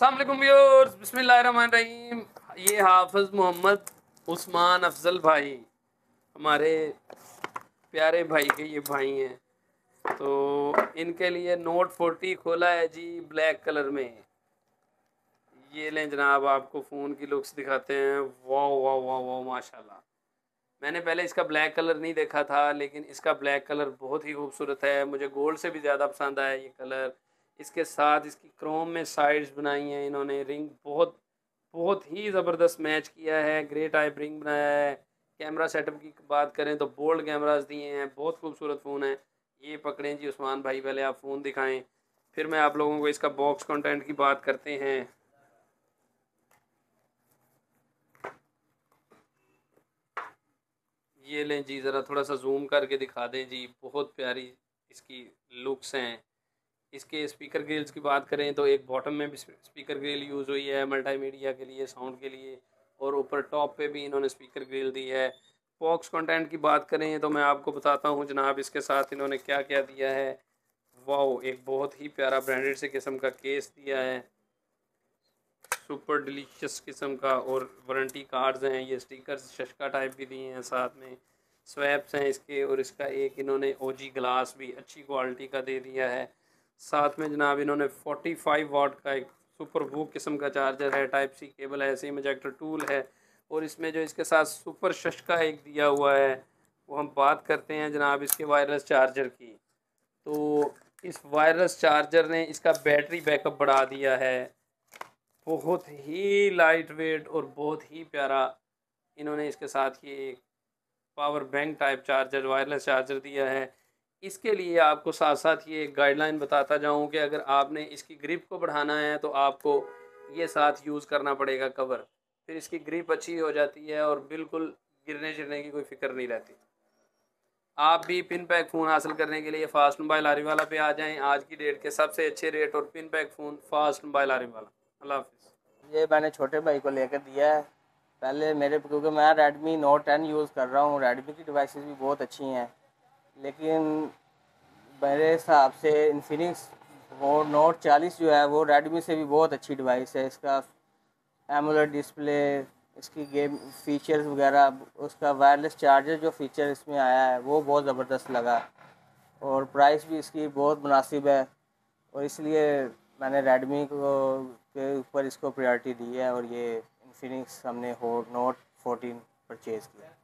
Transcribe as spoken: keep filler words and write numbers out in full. अस्सलाम व्यूअर्स, बिस्मिल्लाहिर्रहमानिर्रहीम। ये हाफिज़ मोहम्मद उस्मान अफजल भाई, हमारे प्यारे भाई के ये भाई हैं। तो इनके लिए नोट फोर्टी खोला है जी ब्लैक कलर में। ये लें जनाब, आपको फ़ोन की लुक्स दिखाते हैं। वाह वाह वाह वाह, माशाल्लाह। मैंने पहले इसका ब्लैक कलर नहीं देखा था, लेकिन इसका ब्लैक कलर बहुत ही खूबसूरत है। मुझे गोल्ड से भी ज़्यादा पसंद आया ये कलर। इसके साथ इसकी क्रोम में साइड्स बनाई हैं इन्होंने। रिंग बहुत बहुत ही ज़बरदस्त मैच किया है, ग्रे टाइप रिंग बनाया है। कैमरा सेटअप की बात करें तो बोल्ड कैमरास दिए हैं। बहुत खूबसूरत फ़ोन है ये। पकड़ें जी उस्मान भाई, पहले आप फ़ोन दिखाएं, फिर मैं आप लोगों को इसका बॉक्स कंटेंट की बात करते हैं। ये लें जी, ज़रा थोड़ा सा जूम करके दिखा दें जी। बहुत प्यारी इसकी लुक्स हैं। इसके स्पीकर ग्रिल्स की बात करें तो एक बॉटम में भी स्पीकर ग्रिल यूज़ हुई है मल्टीमीडिया के लिए, साउंड के लिए, और ऊपर टॉप पे भी इन्होंने स्पीकर ग्रिल दी है। बॉक्स कंटेंट की बात करें तो मैं आपको बताता हूं जनाब, इसके साथ इन्होंने क्या क्या दिया है। वाओ, एक बहुत ही प्यारा ब्रांडेड से किस्म का केस दिया है, सुपर डिलीशियस किस्म का, और वारंटी कार्ड्स हैं। ये स्टिकर्स शशका टाइप भी दिए हैं, साथ में स्वैप्स हैं इसके, और इसका एक इन्होंने ओ जी ग्लास भी अच्छी क्वालिटी का दे दिया है। साथ में जनाब इन्होंने पैंतालीस वाट का एक सुपर वूक किस्म का चार्जर है, टाइप सी केबल है, सिम इजेक्टर टूल है, और इसमें जो इसके साथ सुपर शश का एक दिया हुआ है, वो हम बात करते हैं जनाब इसके वायरलेस चार्जर की। तो इस वायरलेस चार्जर ने इसका बैटरी बैकअप बढ़ा दिया है। बहुत ही लाइट वेट और बहुत ही प्यारा इन्होंने इसके साथ ये एक power bank type charger, wireless charger दिया है। इसके लिए आपको साथ साथ ये गाइडलाइन बताता जाऊं कि अगर आपने इसकी ग्रिप को बढ़ाना है तो आपको ये साथ यूज़ करना पड़ेगा कवर, फिर इसकी ग्रिप अच्छी हो जाती है और बिल्कुल गिरने चिरने की कोई फिक्र नहीं रहती। आप भी पिन पैक फ़ोन हासिल करने के लिए फास्ट मोबाइल आरिवाला पे आ जाएं। आज की डेट के सबसे अच्छे रेट और pin pack phone fast mobile आरिवाला। अल्लाह हाफिज़। ये मैंने छोटे भाई को लेकर दिया है पहले मेरे, क्योंकि मैं रेडमी नोट टेन यूज़ कर रहा हूँ। रेडमी की डिवाइसेस भी बहुत अच्छी हैं, लेकिन मेरे हिसाब से इन्फिनिक्स वो नोट चालीस जो है वो रेडमी से भी बहुत अच्छी डिवाइस है। इसका एमोलेड डिस्प्ले, इसकी गेम फीचर्स वगैरह, उसका वायरलेस चार्जर जो फीचर इसमें आया है वो बहुत ज़बरदस्त लगा, और प्राइस भी इसकी बहुत मुनासिब है, और इसलिए मैंने रेडमी को के ऊपर इसको प्रायोरिटी दी है, और ये इन्फिनिक्स हमने नोट फोर्टीन परचेज़ किया।